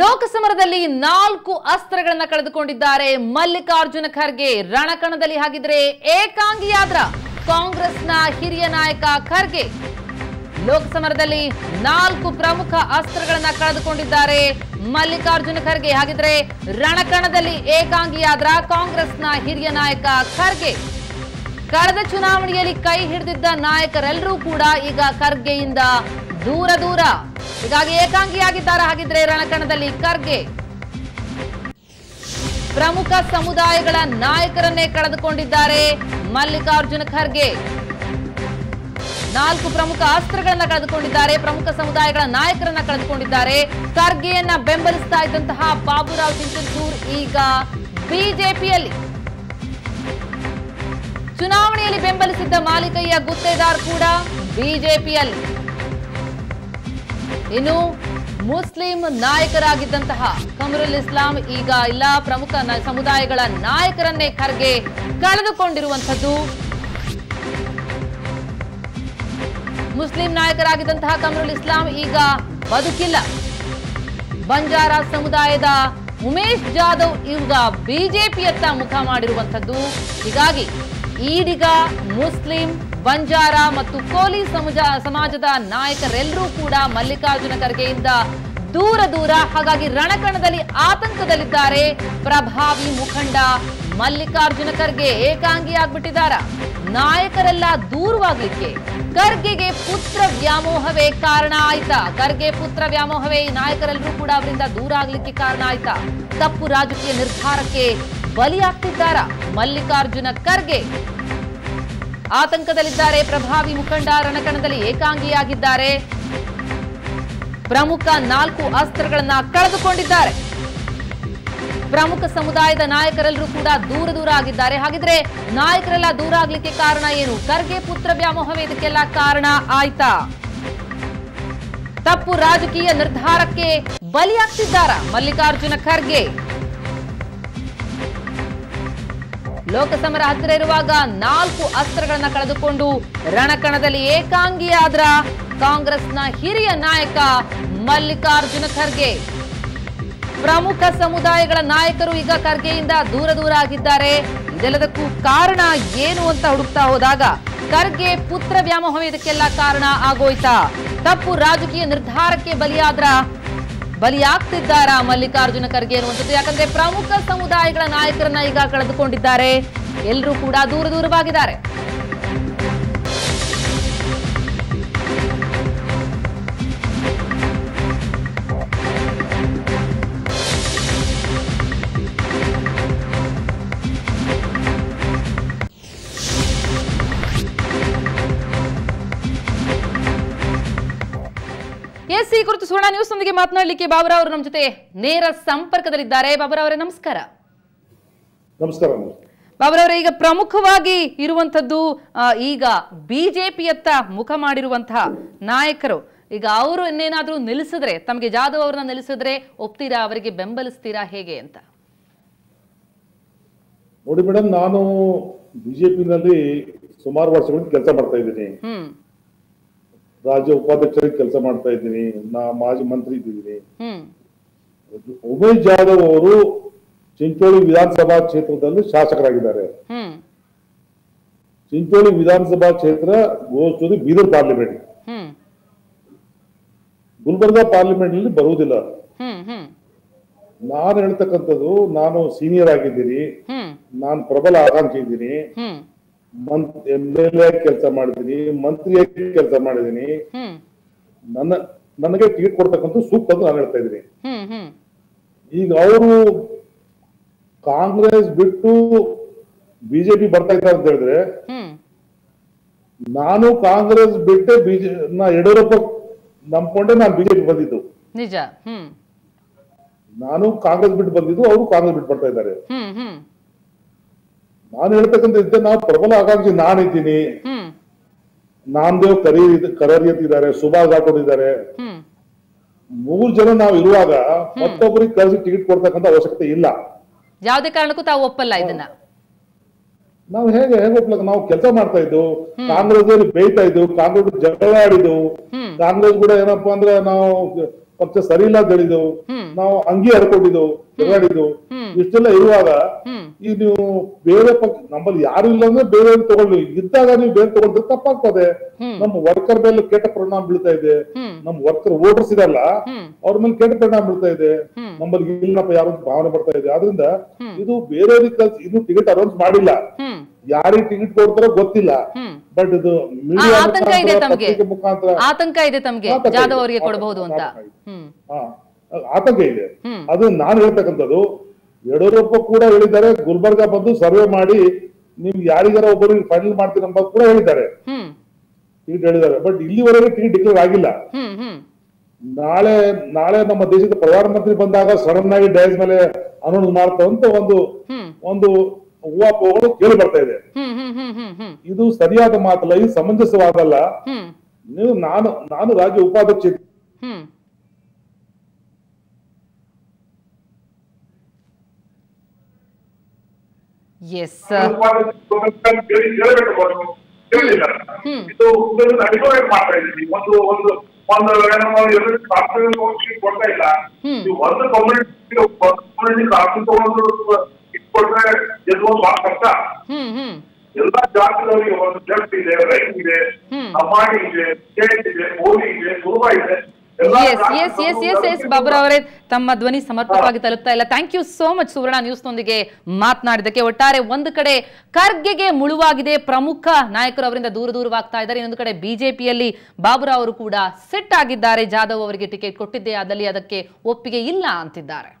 ಲೋಕಸಮರದಲ್ಲಿ 4 ಅಸ್ತ್ರಗಳನ್ನು ಕಳೆದುಕೊಂಡಿದ್ದಾರೆ ಮಲ್ಲಿಕಾರ್ಜುನ ಖರ್ಗೆ ರಣಕಣದಲ್ಲಿ ಹಾಗಿದ್ರೆ ಏಕಾಂಗಿಯಾದ್ರ ಕಾಂಗ್ರೆಸ್ನ ಹಿರಿಯ ನಾಯಕ ಖರ್ಗೆ ಲೋಕಸಮರದಲ್ಲಿ 4 ಪ್ರಮುಖ ಅಸ್ತ್ರಗಳನ್ನು ಕಳೆದುಕೊಂಡಿದ್ದಾರೆ ಮಲ್ಲಿಕಾರ್ಜುನ ಖರ್ಗೆ ಹಾಗಿದ್ರೆ ರಣಕಣದಲ್ಲಿ ಏಕಾಂಗಿಯಾದ್ರ ಕಾಂಗ್ರೆಸ್ನ ಹಿರಿಯ ನಾಯಕ ಖರ್ಗೆ ಕಳೆದ ಚುನಾವಣೆಯಲ್ಲಿ ಕೈ ಹಿಡಿದಿದ್ದ ನಾಯಕರೆಲ್ಲರೂ ಕೂಡ ಈಗ ಖರ್ಗೆಯಿಂದ ದೂರ ಹೀಗಾಗಿ ಏಕಾಂಗಿಯಾಗಿದ್ದಾರೆ ಹಾಗಿದ್ರೆ ರಣಕಣದಲ್ಲಿ ಖರ್ಗೆ ಪ್ರಮುಖ ಸಮುದಾಯಗಳ ನಾಯಕರನ್ನೇ ಕಳೆದುಕೊಂಡಿದ್ದಾರೆ ಮಲ್ಲಿಕಾರ್ಜುನ ಖರ್ಗೆ 4 ಪ್ರಮುಖ ಅಸ್ತ್ರಗಳನ್ನು ಕಳೆದುಕೊಂಡಿದ್ದಾರೆ ಪ್ರಮುಖ ಸಮುದಾಯಗಳ ನಾಯಕರನ್ನ ಕಳೆದುಕೊಂಡಿದ್ದಾರೆ ಖರ್ಗೆಯನ್ನ ಬೆಂಬಲಿಸ್ತಾ ಇದ್ದಂತಹ ಬಾಬುರಾವ್ ಚಿಂಚನಸೂರ್ ಈಗ ಬಿಜೆಪಿಯಲ್ಲಿ ಚುನಾವಣೆಯಲ್ಲಿ ಬೆಂಬಲಿಸಿದ್ದ ಮಾಲಿಕಯ್ಯ ಗುತ್ತೇದಾರ್ ಕೂಡ ಬಿಜೆಪಿಯಲ್ಲಿ ಇನ್ನು ಮುಸ್ಲಿಂ ನಾಯಕರಾಗಿದ್ದಂತಹ ಕಮರುಲ್ ಇಸ್ಲಾಂ ಈಗ ಎಲ್ಲ ಪ್ರಮುಖ ಸಮುದಾಯಗಳ ನಾಯಕರನ್ನೇ ಖರ್ಗೆ ಕಳೆದುಕೊಂಡಿರುವಂಥದ್ದು ಮುಸ್ಲಿಂ ನಾಯಕರಾಗಿದ್ದಂತಹ ಕಮರುಲ್ ಇಸ್ಲಾಂ ಈಗ ಬದುಕಿಲ್ಲ ಬಂಜಾರ ಸಮುದಾಯದ ಉಮೇಶ್ ಜಾಧವ್ ಈಗ ಬಿಜೆಪಿಯತ್ತ ಮುಖ ಮಾಡಿರುವಂಥದ್ದು ಹೀಗಾಗಿ ಈಡಿಗ ಮುಸ್ಲಿಂ ಬಂಜಾರ ಮತ್ತು ಕೋಲಿ ಸಮಾಜದ ನಾಯಕರೆಲ್ಲರೂ ಕೂಡ ಮಲ್ಲಿಕಾರ್ಜುನ ಖರ್ಗೆಯಿಂದ ದೂರ ಹಾಗಾಗಿ ರಣಕಣದಲ್ಲಿ ಆತಂಕದಲ್ಲಿದ್ದಾರೆ ಪ್ರಭಾವಿ ಮುಖಂಡ ಮಲ್ಲಿಕಾರ್ಜುನ ಖರ್ಗೆ ಏಕಾಂಗಿಯಾಗ್ಬಿಟ್ಟಿದ್ದಾರೆ ನಾಯಕರೆಲ್ಲ ದೂರವಾಗಲಿಕ್ಕೆ ಖರ್ಗೆಗೆ ಪುತ್ರ ವ್ಯಾಮೋಹವೇ ಕಾರಣ ಆಯ್ತಾ ಖರ್ಗೆ ಪುತ್ರ ವ್ಯಾಮೋಹವೇ ಈ ನಾಯಕರೆಲ್ಲರೂ ಕೂಡ ಅವರಿಂದ ದೂರ ಆಗ್ಲಿಕ್ಕೆ ಕಾರಣ ಆಯ್ತಾ ತಪ್ಪು ರಾಜಕೀಯ ನಿರ್ಧಾರಕ್ಕೆ ಬಲಿಯಾಗ್ತಿದ್ದಾರಾ ಮಲ್ಲಿಕಾರ್ಜುನ ಖರ್ಗೆ ಆತಂಕದಲ್ಲಿದ್ದಾರೆ ಪ್ರಭಾವಿ ಮುಖಂಡ ರಣಕಣದಲ್ಲಿ ಏಕಾಂಗಿಯಾಗಿದ್ದಾರೆ ಪ್ರಮುಖ 4 ಅಸ್ತ್ರಗಳನ್ನು ಕಳೆದುಕೊಂಡಿದ್ದಾರೆ ಪ್ರಮುಖ ಸಮುದಾಯದ ನಾಯಕರೆಲ್ಲರೂ ಕೂಡ ದೂರ ಆಗಿದ್ದಾರೆ ಹಾಗಿದ್ರೆ ನಾಯಕರೆಲ್ಲ ದೂರ ಆಗ್ಲಿಕ್ಕೆ ಕಾರಣ ಏನು ಖರ್ಗೆ ಪುತ್ರ ವ್ಯಾಮೋಹವೇ ಇದಕ್ಕೆಲ್ಲ ಕಾರಣ ಆಯ್ತಾ ತಪ್ಪು ರಾಜಕೀಯ ನಿರ್ಧಾರಕ್ಕೆ ಬಲಿಯಾಗ್ತಿದ್ದಾರಾ ಮಲ್ಲಿಕಾರ್ಜುನ ಖರ್ಗೆ ಲೋಕಸಮರ ಹತ್ತಿರ ಇರುವಾಗ 4 ಅಸ್ತ್ರಗಳನ್ನು ಕಳೆದುಕೊಂಡು ರಣಕಣದಲ್ಲಿ ಏಕಾಂಗಿಯಾದ್ರ ಕಾಂಗ್ರೆಸ್ನ ಹಿರಿಯ ನಾಯಕ ಮಲ್ಲಿಕಾರ್ಜುನ ಖರ್ಗೆ ಪ್ರಮುಖ ಸಮುದಾಯಗಳ ನಾಯಕರು ಈಗ ಖರ್ಗೆಯಿಂದ ದೂರ ಆಗಿದ್ದಾರೆ ಇದೆಲ್ಲದಕ್ಕೂ ಕಾರಣ ಏನು ಅಂತ ಹುಡುಕ್ತಾ ಹೋದಾಗ ಖರ್ಗೆ ಪುತ್ರ ವ್ಯಾಮೋಹ ಇದಕ್ಕೆಲ್ಲ ಕಾರಣ ಆಗೋಯ್ತಾ ತಪ್ಪು ರಾಜಕೀಯ ನಿರ್ಧಾರಕ್ಕೆ ಬಲಿಯಾಗ್ತಿದ್ದಾರಾ ಮಲ್ಲಿಕಾರ್ಜುನ ಖರ್ಗೆ ಅನ್ನುವಂಥದ್ದು ಯಾಕಂದ್ರೆ ಪ್ರಮುಖ ಸಮುದಾಯಗಳ ನಾಯಕರನ್ನ ಈಗ ಕಳೆದುಕೊಂಡಿದ್ದಾರೆ ಎಲ್ಲರೂ ಕೂಡ ದೂರವಾಗಿದ್ದಾರೆ ಈ ಕುರಿತು ಸುವರ್ಣ ನ್ಯೂಸ್ ನೊಂದಿಗೆ ಮಾತನಾಡಲಿಕ್ಕೆ ಬಾಬುರಾವ್ ಅವರು ನಮ್ಮ ಜೊತೆ ನೇರ ಸಂಪರ್ಕದಲ್ಲಿದ್ದಾರೆ. ಬಾಬುರಾವ್ ಅವರೇ ನಮಸ್ಕಾರ. ನಮಸ್ಕಾರ ಬಾಬುರಾವ್ ಅವರೇ, ಈಗ ಪ್ರಮುಖವಾಗಿ ಇರುವಂತದ್ದು ಈಗ ಬಿಜೆಪಿಯತ್ತ ಮುಖ ಮಾಡಿರುವಂತಹ ನಾಯಕರು, ಈಗ ಅವರು ಇನ್ನೇನಾದ್ರೂ ನಿಲ್ಲಿಸಿದ್ರೆ, ತಮಗೆ ಜಾಧವ್ ಅವರನ್ನ ನಿಲ್ಲಿಸಿದ್ರೆ ಒಪ್ತೀರಾ, ಅವರಿಗೆ ಬೆಂಬಲಿಸ್ತೀರಾ ಹೇಗೆ ಅಂತ? ನೋಡಿ ಮೇಡಮ್, ನಾನು ಬಿಜೆಪಿನಲ್ಲಿ ಸುಮಾರು ವರ್ಷಗಳಿಂದ ಕೆಲಸ ಮಾಡ್ತಾ ಇದ್ದೀನಿ. ರಾಜ್ಯ ಉಪಾಧ್ಯಕ್ಷರಿಗೆ ಕೆಲಸ ಮಾಡ್ತಾ ಇದ್ದೀನಿ, ನಾ ಮಾಜಿ ಮಂತ್ರಿ ಇದ್ದೀನಿ. ಉಮೇಶ್ ಜಾಧವ್ ಅವರು ಚಿಂಚೋಳಿ ವಿಧಾನಸಭಾ ಕ್ಷೇತ್ರದಲ್ಲಿ ಶಾಸಕರಾಗಿದ್ದಾರೆ. ಚಿಂಚೋಳಿ ವಿಧಾನಸಭಾ ಕ್ಷೇತ್ರ goes to the Bidar parliament. Gulbarga parliament ನಲ್ಲಿ ಬರುವುದಿಲ್ಲ. ನಾನು ಹೇಳ್ತಕ್ಕಂಥದ್ದು, ನಾನು ಸೀನಿಯರ್ ಆಗಿದ್ದೀನಿ, ನಾನು ಪ್ರಬಲ ಆಕಾಂಕ್ಷಿ ಇದ್ದೀನಿ, ಎಂಎಲ್ಎ ಕೆಲಸ ಮಾಡಿದೀನಿ, ಮಂತ್ರಿಯಾಗಿ ಕೆಲಸ ಮಾಡಿದೀನಿ. ನನಗೆ ಟಿಕೆಟ್ ಕೊಡ್ತಕ್ಕಂಥ ಸೂಕ್ತ ಅಂತ ನಾನು ಹೇಳ್ತಾ ಇದ್ದೀನಿ. ಈಗ ಅವರು ಕಾಂಗ್ರೆಸ್ ಬಿಟ್ಟು ಬಿಜೆಪಿ ಬರ್ತಾ ಇದ್ದಾರೆ ಅಂತ ಹೇಳಿದ್ರೆ, ನಾನು ಕಾಂಗ್ರೆಸ್ ಬಿಟ್ಟೆ ಯಡಿಯೂರಪ್ಪ ನಂಬ್ಕೊಂಡೆ ನಾನು ಬಿಜೆಪಿ ಬಂದಿದ್ದು. ನಾನು ಕಾಂಗ್ರೆಸ್ ಬಿಟ್ಟು ಬಂದಿದ್ದು, ಅವರು ಕಾಂಗ್ರೆಸ್ ಬಿಟ್ಟು ಬರ್ತಾ ಇದ್ದಾರೆ. ನಾನು ಹೇಳ್ತಕ್ಕಂಥ, ನಾವು ಪ್ರಬಲ ಆಕಾಂಕ್ಷಿ ನಾನಿದ್ದೀನಿ. ನಾಮದೇವ್ ಕರಾರಿಯತ್ ಇದ್ದಾರೆ, ಸುಭಾಷ್ ರಾಠೋಡ್ ಇದ್ದಾರೆ. 3 ಜನ ನಾವು ಇರುವಾಗ ಮತ್ತೊಬ್ಬರಿಗೆ ಕರೆಸಿ ಟಿಕೆಟ್ ಕೊಡ್ತಕ್ಕಂಥ ಅವಶ್ಯಕತೆ ಇಲ್ಲ. ಯಾವುದೇ ಕಾರಣಕ್ಕೂ ತಾವು ಒಪ್ಪಲ್ಲ ಇದನ್ನ? ನಾವು ಹೇಗೆ ಒಪ್ಪಲ್ಲ? ನಾವು ಕೆಲಸ ಮಾಡ್ತಾ ಇದ್ದೆವು, ಕಾಂಗ್ರೆಸ್ ಬೇಯ್ತಾ ಇದ್ದೆವು, ಕಾಂಗ್ರೆಸ್ ಜಗಳ ಆಡಿದ್ದೆವು. ಕಾಂಗ್ರೆಸ್ ಕೂಡ ಏನಪ್ಪಾ ಅಂದ್ರೆ ನಾವು ಪಕ್ಷ ಸರಿ ಇಲ್ಲದೆಳಿದೆವು, ನಾವು ಅಂಗಿ ಹರ್ಕೊಂಡಿದ್ದೆವು, ತಿರುಗಾಡಿದೆವು. ಇಷ್ಟೆಲ್ಲ ಇರುವಾಗ ಈಗ ನೀವು ಬೇರೆ ಪಕ್ಷ ನಮ್ಮಲ್ಲಿ ಯಾರು ಇಲ್ಲ ಅಂದ್ರೆ ಬೇರೆ ತಗೊಳ್ಳಿ ಇದ್ದಾಗ ನೀವು ಬೇರೆ ತಗೊಂಡ್ರೆ ತಪ್ಪಾಗ್ತದೆ. ನಮ್ಮ ವರ್ಕರ್ ಮೇಲೆ ಕೆಟ್ಟ ಪರಿಣಾಮ ಬೀಳ್ತಾ ಇದೆ, ನಮ್ ವರ್ಕರ್ ವೋಟರ್ಸ್ ಇದಲ್ಲ ಅವ್ರ ಮೇಲೆ ಕೆಟ್ಟ ಪರಿಣಾಮ ಬೀಳ್ತಾ ಇದೆ, ನಮ್ಮಲ್ಲಿ ಇಲ್ಲಪ್ಪ ಯಾರು ಭಾವನೆ ಬರ್ತಾ ಇದೆ. ಆದ್ರಿಂದ ಇದು ಬೇರೆ ಕೆಲಸ, ಇನ್ನು ಟಿಕೆಟ್ ಅನೌನ್ಸ್ ಮಾಡಿಲ್ಲ, ಯಾರಿಗೆ ಟಿಕೆಟ್ ಕೊಡ್ತಾರೋ ಗೊತ್ತಿಲ್ಲ. ಬಟ್ ಇದು ಆತಂಕ ಇದೆ ತಮಗೆ, ಜಾಧವ್ ಅವರಿಗೆ ಕೊಡಬಹುದು ಅಂತ ಆತಂಕ ಇದೆ. ಅದು ನಾನು ಹೇಳ್ತಕ್ಕಂಥದ್ದು. ಯಡಿಯೂರಪ್ಪ ಕೂಡ ಹೇಳಿದ್ದಾರೆ ಗುಲ್ಬರ್ಗ ಬಂದು ಸರ್ವೆ ಮಾಡಿ ನಿಮ್ಗೆ ಯಾರಿಗಾರ ಒಬ್ಬರಿಗೆ ಫೈನಲ್ ಮಾಡ್ತೀನಿ ಅಂತ ಕೂಡ ಹೇಳಿದ್ದಾರೆ, ಟಿಕೆಟ್ ಹೇಳಿದ್ದಾರೆ. ಬಟ್ ಇಲ್ಲಿವರೆಗೆ ಟಿಕೆಟ್ ಡಿಕ್ಲೇರ್ ಆಗಿಲ್ಲ. ನಾಳೆ ನಾಳೆ ನಮ್ಮ ದೇಶದ ಪ್ರಧಾನಮಂತ್ರಿ ಬಂದಾಗ ಸಡನ್ ಆಗಿ ಡೈಸ್ ಮೇಲೆ ಅನೌನ್ಸ್ ಮಾಡ್ತಾವಂತ ಒಂದು ಒಂದು ಹೂವಾಪಗಳು ಕೇಳಿ ಬರ್ತಾ ಇದೆ. ಇದು ಸರಿಯಾದ ಮಾತಲ್ಲ, ಇದು ಸಮಂಜಸವಾದಲ್ಲ. ನೀವು ನಾನು ರಾಜ್ಯ ಉಪಾಧ್ಯಕ್ಷ ಕೊಟ್ರೆ ಎಲ್ಲೋ ಬಹಳ ಕಷ್ಟ. ಎಲ್ಲಾ ಜಾತಿಗಳಿಗೆ ಒಂದು ಜಟ್ ಇದೆ, ರೈಟ್ ಇದೆ, ಸಮಾಡಿ ಇದೆ, ಸ್ಟೇಟ್ ಇದೆ, ಮೋದಿ ಇದೆ, ಕುರುಬ ಇದೆ. ಬಾಬುರ ಅವರೇ, ತಮ್ಮ ಧ್ವನಿ ಸಮರ್ಪಕವಾಗಿ ತಲುಪ್ತಾ ಇಲ್ಲ. Thank you so much Suvarna ನ್ಯೂಸ್ನೊಂದಿಗೆ ಮಾತನಾಡಿದಕ್ಕೆ. ಒಟ್ಟಾರೆ ಒಂದು ಕಡೆ ಖರ್ಗೆಗೆ ಮುಳುವಾಗಿದೆ, ಪ್ರಮುಖ ನಾಯಕರು ಅವರಿಂದ ದೂರವಾಗ್ತಾ ಇದ್ದಾರೆ. ಇನ್ನೊಂದು ಕಡೆ ಬಿಜೆಪಿಯಲ್ಲಿ ಬಾಬುರ ಅವರು ಕೂಡ ಸೆಟ್ ಆಗಿದ್ದಾರೆ, ಜಾಧವ್ ಅವರಿಗೆ ಟಿಕೆಟ್ ಕೊಟ್ಟಿದ್ದೆ ಅದಲ್ಲಿ ಅದಕ್ಕೆ ಒಪ್ಪಿಗೆ ಇಲ್ಲ ಅಂತಿದ್ದಾರೆ.